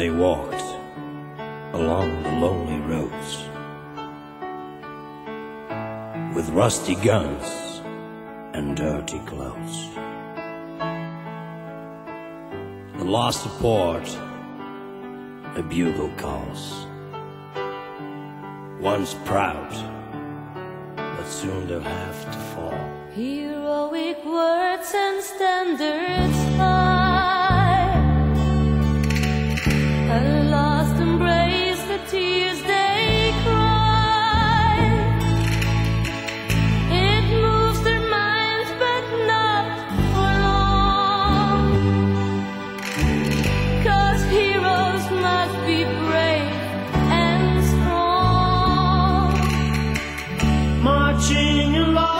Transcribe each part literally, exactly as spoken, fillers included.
they walked along the lonely roads with rusty guns and dirty clothes. The last support, a bugle calls, once proud, but soon they'll have to fall. Heroic words and standards high, a lost embrace, the tears they cry. It moves their minds, but not for long, 'cause heroes must be brave and strong. Marching along,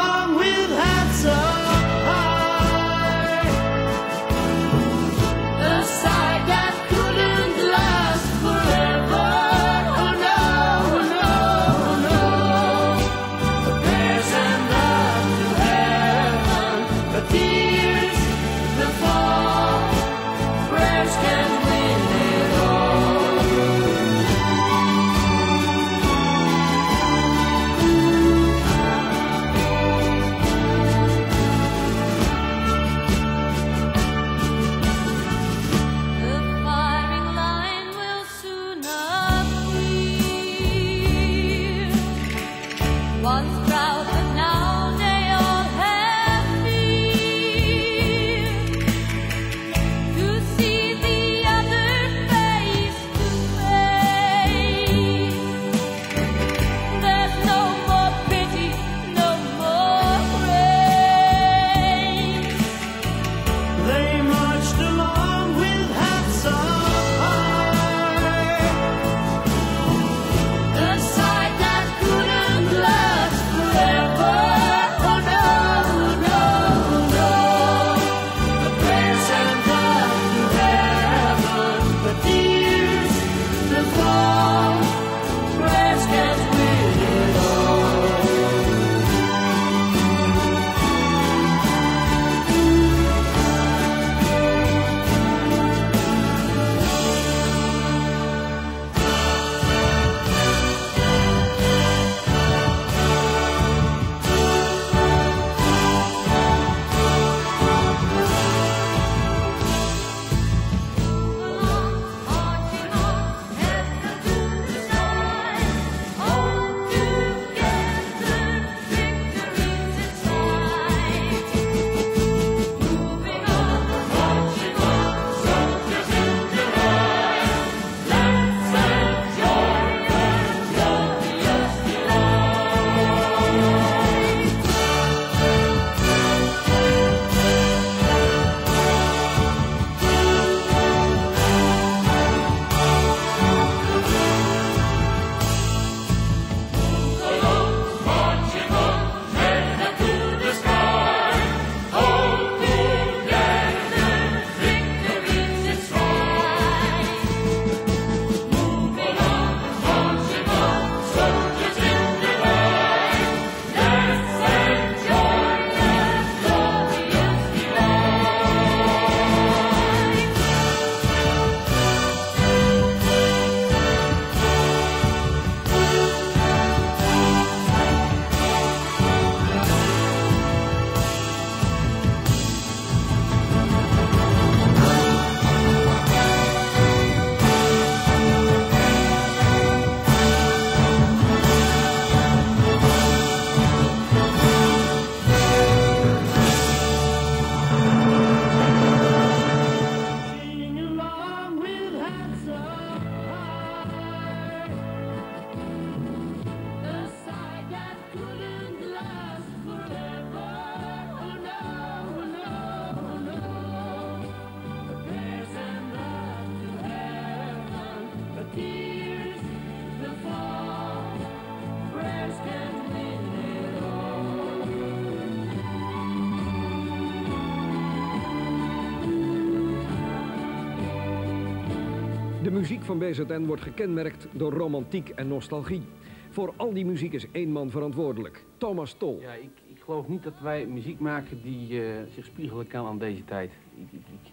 de muziek van B Z N wordt gekenmerkt door romantiek en nostalgie. Voor al die muziek is één man verantwoordelijk, Thomas Tol. Ja, ik, ik geloof niet dat wij muziek maken die uh, zich spiegelen kan aan deze tijd. Ik, ik, ik.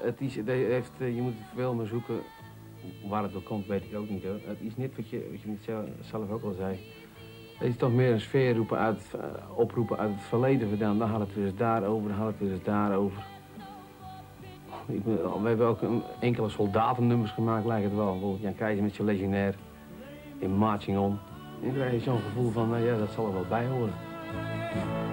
Het is, het heeft, uh, je moet het wel maar zoeken. waar het door komt, weet ik ook niet hoor. Het is net wat je, wat je zelf ook al zei. Het is toch meer een sfeer roepen uit, uh, oproepen uit het verleden vandaan. Dan had het weer eens daarover, dan had het weer eens daarover. Ik ben, we hebben ook een, enkele soldatennummers gemaakt, lijkt het wel. Bijvoorbeeld Jan Keizer met zijn legionair in Marching On. En dan krijg je zo'n gevoel van, nou ja, dat zal er wel bij horen.